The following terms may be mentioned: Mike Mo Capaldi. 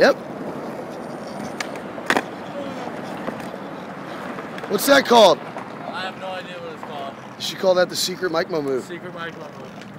Yep. What's that called? I have no idea what it's called. You should call that the secret Mike Mo move. Secret Mike Mo move.